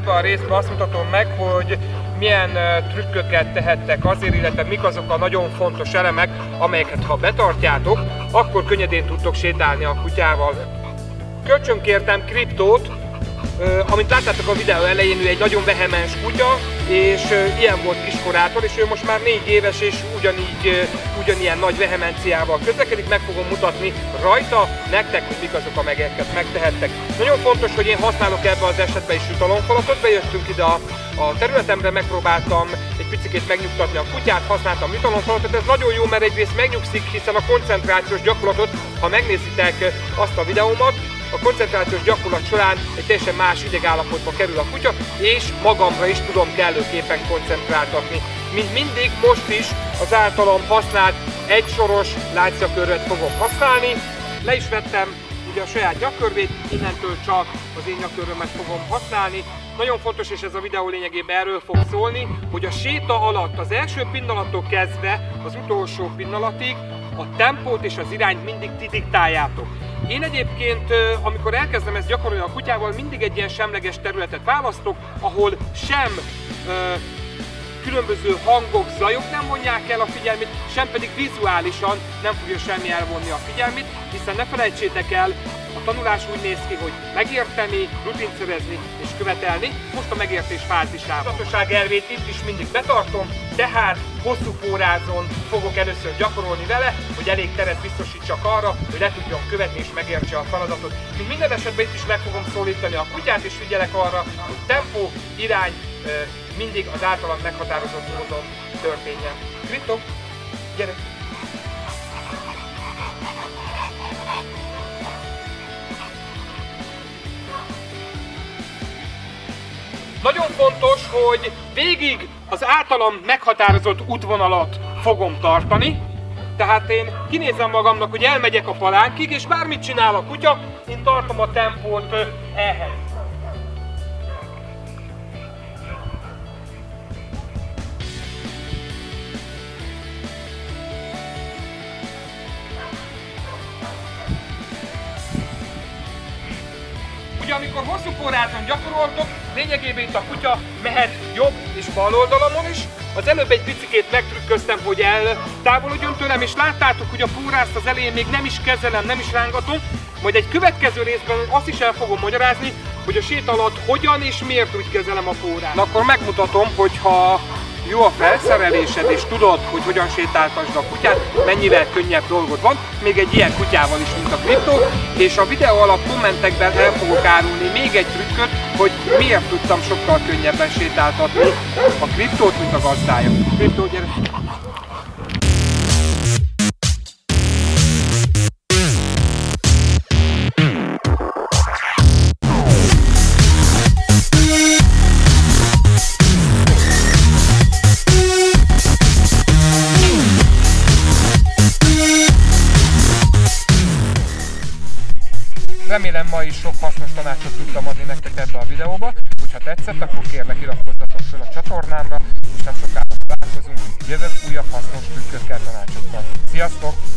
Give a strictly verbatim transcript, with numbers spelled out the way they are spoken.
ebben a részben azt mutatom meg, hogy milyen trükköket tehettek azért, illetve mik azok a nagyon fontos elemek, amelyeket ha betartjátok, akkor könnyedén tudtok sétálni a kutyával. Kölcsönkértem Kriptót, amint láttátok a videó elején, ő egy nagyon vehemens kutya, és ilyen volt kiskorától, és ő most már négy éves, és ugyanígy, ugyanilyen nagy vehemenciával közlekedik. Meg fogom mutatni rajta nektek, hogy mik azok, amelyeket megtehettek. Nagyon fontos, hogy én használok ebbe az esetben is jutalomfalatot. Bejöttünk ide a, a területemre, megpróbáltam egy picikét megnyugtatni a kutyát, használtam jutalomfalatot. Ez nagyon jó, mert egyrészt megnyugszik, hiszen a koncentrációs gyakorlatot, ha megnézitek azt a videómat, a koncentrációs gyakorlat során egy teljesen más idegállapotba kerül a kutya, és magamra is tudom kellőképpen koncentráltatni. Mint mindig, most is az általam használt egysoros látszakörvet fogok használni. Le is vettem ugye a saját nyakkörvét, innentől csak az én nyakkörvömet fogom használni. Nagyon fontos, és ez a videó lényegében erről fog szólni, hogy a séta alatt az első pillanattól kezdve az utolsó pillanatig a tempót és az irányt mindig ti diktáljátok. Én egyébként, amikor elkezdem ezt gyakorolni a kutyával, mindig egy ilyen semleges területet választok, ahol sem ö, különböző hangok, zajok nem vonják el a figyelmét, sem pedig vizuálisan nem fogja semmi elvonni a figyelmét, hiszen ne felejtsétek el, a tanulás úgy néz ki, hogy megérteni, rutinszerezni és követelni, most a megértés fázisában. A tudatosság elvét itt is mindig betartom, tehát hosszú pórázon fogok először gyakorolni vele, hogy elég teret biztosítsak arra, hogy le tudjon követni és megértse a feladatot. Mint minden esetben itt is meg fogom szólítani a kutyát, és figyelek arra, hogy tempó, irány mindig az általam meghatározott módon történjen. Kriptó, gyere! Nagyon fontos, hogy végig az általam meghatározott útvonalat fogom tartani. Tehát én kinézem magamnak, hogy elmegyek a palánkig, és bármit csinál a kutya, én tartom a tempót ehhez. Ugye amikor hosszú pórázon gyakoroltok, lényegében itt a kutya mehet jobb és bal oldalamon is. Az előbb egy picikét megtrükköztem, hogy eltávolodjon tőlem, és láttátok, hogy a pórázt az elején még nem is kezelem, nem is rángatom. Majd egy következő részben azt is el fogom magyarázni, hogy a séta alatt hogyan és miért úgy kezelem a pórázt. Na akkor megmutatom, hogy ha jó a felszerelésed és tudod, hogy hogyan sétáltasd a kutyát, mennyivel könnyebb dolgod van, még egy ilyen kutyával is, mint a Kriptó, és a videó alatt kommentekben el fogok árulni még egy trükköt, hogy miért tudtam sokkal könnyebben sétáltatni a Kriptót, mint a gazdája. Kriptó, gyere! Remélem ma is sok hasznos tanácsot tudtam adni nektek ebbe a videóba, hogyha tetszett, akkor kérlek iratkozzatok fel a csatornámra, és nem sokára találkozunk jövő újabb hasznos trükkökkel, tanácsokkal. Sziasztok!